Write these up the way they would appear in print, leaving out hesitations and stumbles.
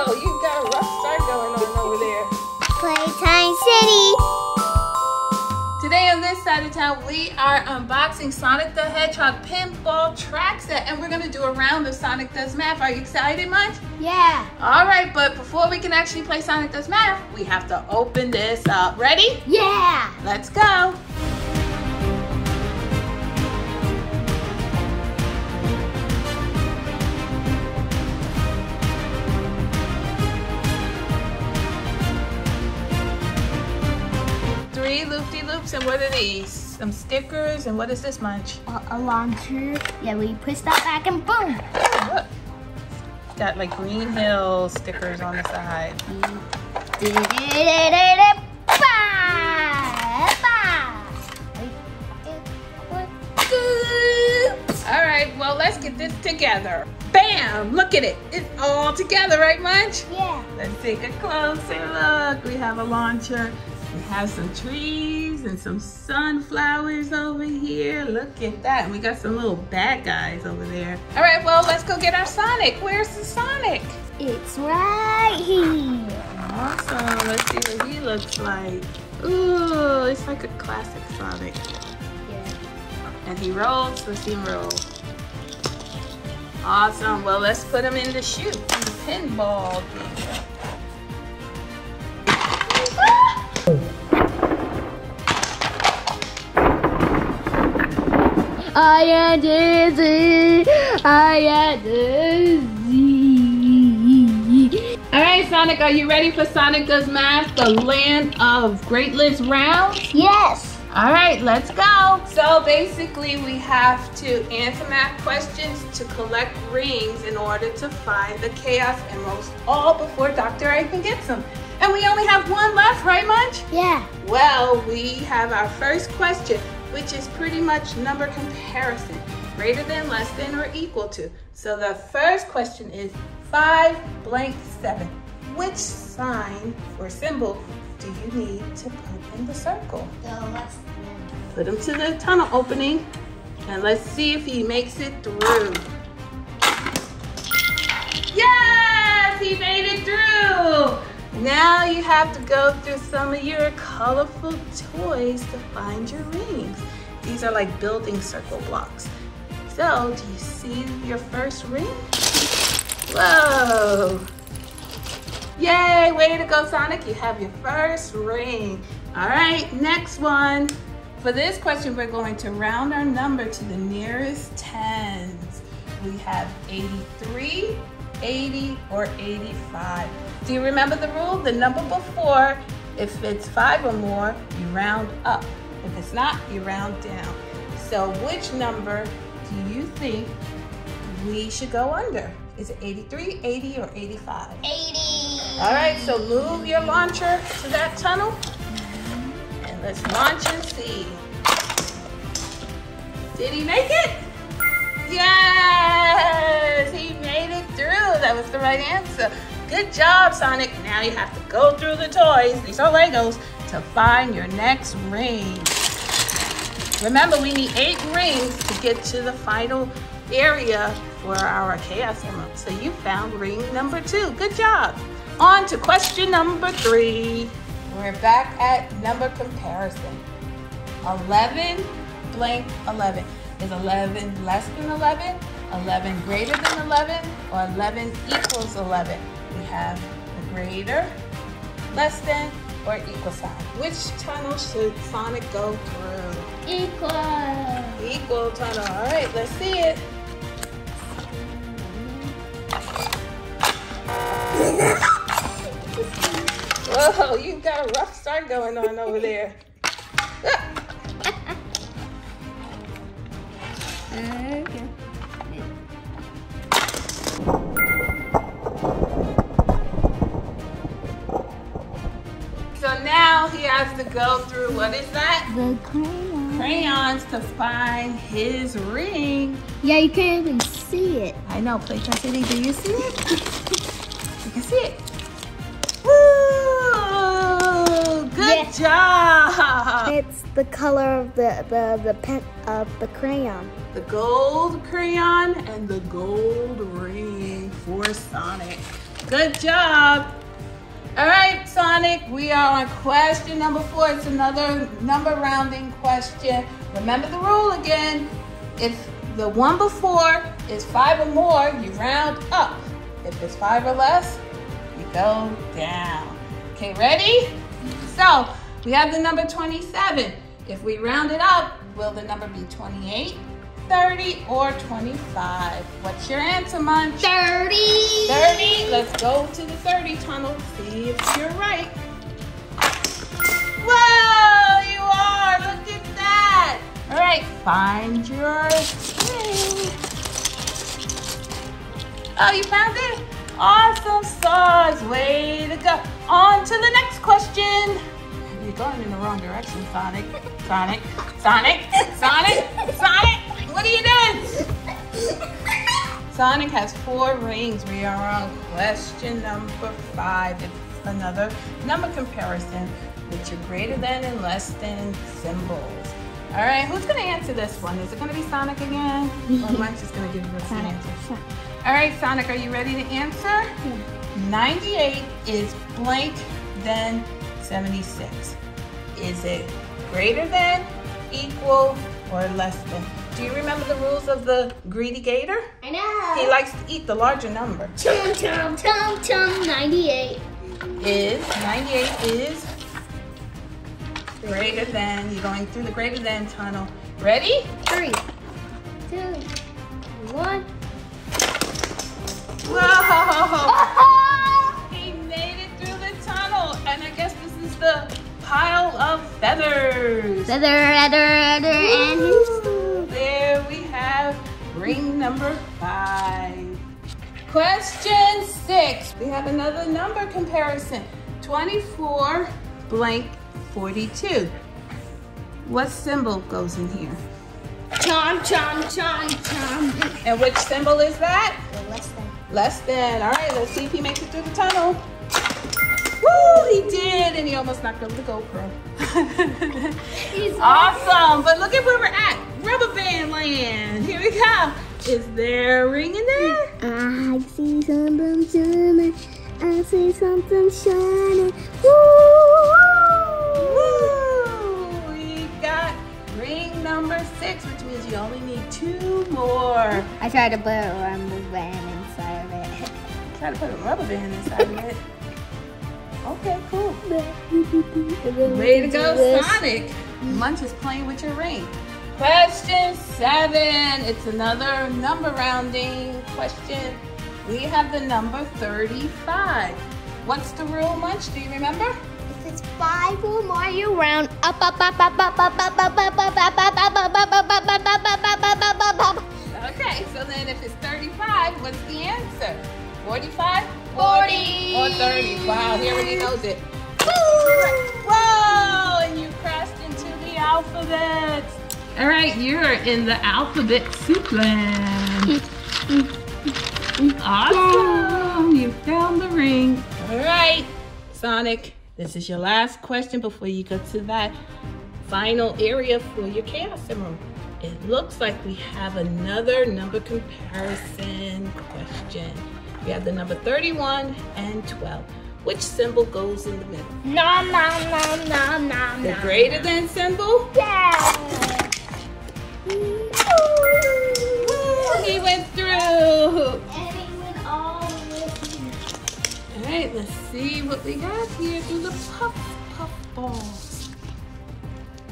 Whoa, you got a rough start going on over there. Playtime City. Today on this side of town, we are unboxing Sonic the Hedgehog pinball track set, and we're gonna do a round of Sonic Does Math. Are you excited, Munch? Yeah. All right, but before we can actually play Sonic Does Math, we have to open this up. Ready? Yeah. Let's go. Three loop-de-loops, and what are these? Some stickers, and what is this, Munch? A launcher. Yeah, we push that back and boom. Look. It's got like Green Hill stickers on the side. All right, well, let's get this together. Bam! Look at it. It's all together, right, Munch? Yeah. Let's take a closer look. We have a launcher. We have some trees and some sunflowers over here. Look at that. And we got some little bad guys over there. All right, well, let's go get our Sonic. Where's the Sonic? It's right here. Awesome. Let's see what he looks like. Ooh, it's like a classic Sonic. Yeah. And he rolls. Let's see him roll. Awesome. Well, let's put him in the chute, in the pinball thing. I am dizzy. All right, Sonic, are you ready for Sonic Does Math, the land of great lives rounds? Yes. All right, let's go. So basically, we have to answer math questions to collect rings in order to find the Chaos Emeralds, all before Dr. Eggman gets them. And we only have one left, right, Munch? Yeah. Well, we have our first question, which is pretty much number comparison, greater than, less than, or equal to. So the first question is 5 blank 7. Which sign or symbol do you need to put in the circle? The left one. Put him to the tunnel opening, and let's see if he makes it through. Yes, he made it through. Now you have to go through some of your colorful toys to find your rings. These are like building circle blocks. So, do you see your first ring? Whoa! Yay, way to go, Sonic. You have your first ring. All right, next one. For this question, we're going to round our number to the nearest tens. We have 83, 80, or 85. Do you remember the rule? The number before, if it's 5 or more, you round up. If it's not, you round down. So which number do you think we should go under? Is it 83, 80, or 85? 80. All right, so move your launcher to that tunnel. And let's launch and see. Did he make it? Yes, he made it through. That was the right answer. Good job, Sonic. Now you have to go through the toys, these are Legos, to find your next ring. Remember, we need 8 rings to get to the final area for our Chaos Emerald. So you found ring number 2. Good job. On to question number 3. We're back at number comparison. 11 blank 11. Is 11 less than 11, 11 greater than 11, or 11 equals 11? We have the greater, less than, or equal sign. Which tunnel should Sonic go through? Equal. Equal tunnel. All right, let's see it. Whoa, you got a rough start going on over there. Okay. So now he has to go through, what is that? The crayons. Crayons to find his ring. Yeah, you can't even see it. I know, Playtime City, do you see it? You can see it. Woo! Good job! It's the color of the pen of the crayon. The gold crayon and the gold ring for Sonic. Good job. All right, Sonic, we are on question number 4. It's another number rounding question. Remember the rule again. If the one before is 5 or more, you round up. If it's 5 or less, you go down. Okay, ready? So we have the number 27. If we round it up, will the number be 28, 30, or 25? What's your answer, Munch? 30. 30. Let's go to the 30 tunnel. See if you're right. Whoa, you are. Look at that. All right, find your thing. Oh, you found it. Awesome stars. Way to go. On to the next question. You're going in the wrong direction, Sonic. Sonic. Sonic. Sonic. Sonic. What are you doing? Sonic has 4 rings. We are on question number 5. It's another number comparison with your greater than and less than symbols. All right, who's going to answer this one? Is it going to be Sonic again? Or Mike's just going to give us an answer. All right, Sonic, are you ready to answer? Yeah. 98 is blank, then 76. Is it greater than, equal, or less than? Do you remember the rules of the Greedy Gator? I know. He likes to eat the larger number. Chum, chum, chum, chum, 98. 98 is greater than. You're going through the greater than tunnel. Ready? 3, 2, 1. Whoa! Oh. He made it through the tunnel. And I guess this is the pile of feathers. Feather, and his... There we have ring number 5. Question 6. We have another number comparison. 24 blank 42. What symbol goes in here? Chom, chom, chom, chom. And which symbol is that? The less than. Less than. All right, let's see if he makes it through the tunnel. Woo, he did, and he almost knocked over the GoPro. Awesome, but look at where we're at. Rubber band land. Here we go. Is there a ring in there? I see something shining. I see something shining. Woo! Woo! We got ring number 6, which means you only need 2 more. I tried to put a rubber band. Try to put a rubber band inside of it. Okay, cool. Way to go, Sonic. Munch is playing with your ring. Question 7. It's another number rounding question. We have the number 35. What's the rule, Munch? Do you remember? If it's 5 or more, you round up, up, up, up, up, up, up, up, up, up, up, up, up, up, up, up, up, up, up, up, up, up, up, up. Okay, so then if it's 35, what's the answer? 45, 40, or 30. Wow, he already knows it. Woo! Whoa, and you crashed into the alphabet. All right, you're in the Alphabet Soup Land. Awesome, you found the ring. All right, Sonic, this is your last question before you go to that final area for your Chaos Emerald. It looks like we have another number comparison question. We have the number 31 and 12. Which symbol goes in the middle? Nom, nom, nom, nom, nom. The greater than symbol? Yeah. Woo, he went through. And he went all the way through. All right, let's see what we got here through the puff balls.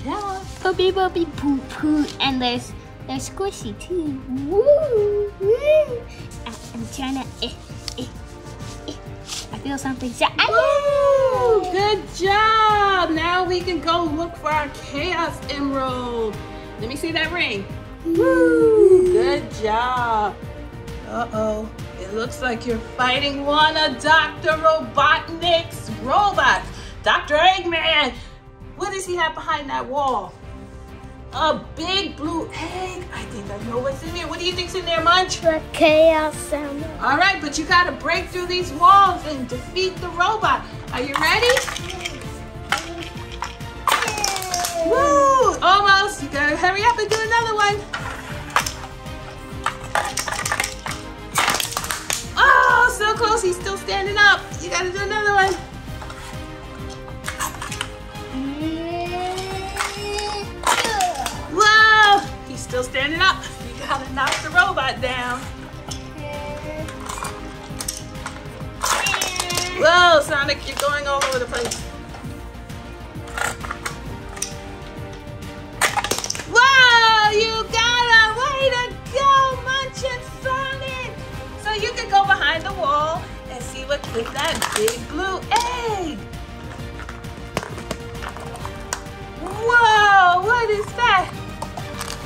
Yeah. Poopy, poopy, poo, poo. And they're squishy too. Woo, woo. I'm trying to, I feel something. Woo! Good job. Now we can go look for our Chaos Emerald. Let me see that ring. Woo! Good job. Uh-oh. It looks like you're fighting one of Dr. Robotnik's robots. Dr. Eggman. What does he have behind that wall? A big blue egg. I think I know what's in there. What do you think's in there, Munch? The Chaos Emerald. All right, but you got to break through these walls and defeat the robot. Are you ready? Yay. Woo! Almost. You got to hurry up and do another one. Oh, so close. He's still standing gotta do another one. Whoa! He's still standing up. You gotta knock the robot down. Whoa, Sonic, you're going all over the place. Whoa, you got a way to go, Munchin Sonic. So you can go behind the wall and see what's with that big blue egg. Whoa, what is that?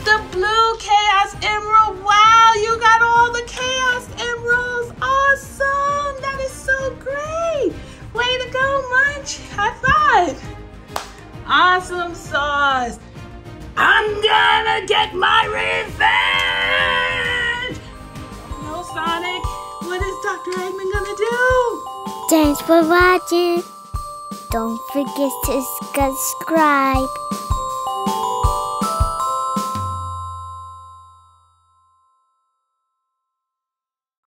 The blue Chaos Emerald. Wow, you got all the Chaos Emeralds. Awesome, that is so great. Way to go, Munch. High five. Awesome sauce. I'm gonna get my revenge! No, Sonic, what is Dr. Eggman gonna do? Thanks for watching. Don't forget to subscribe.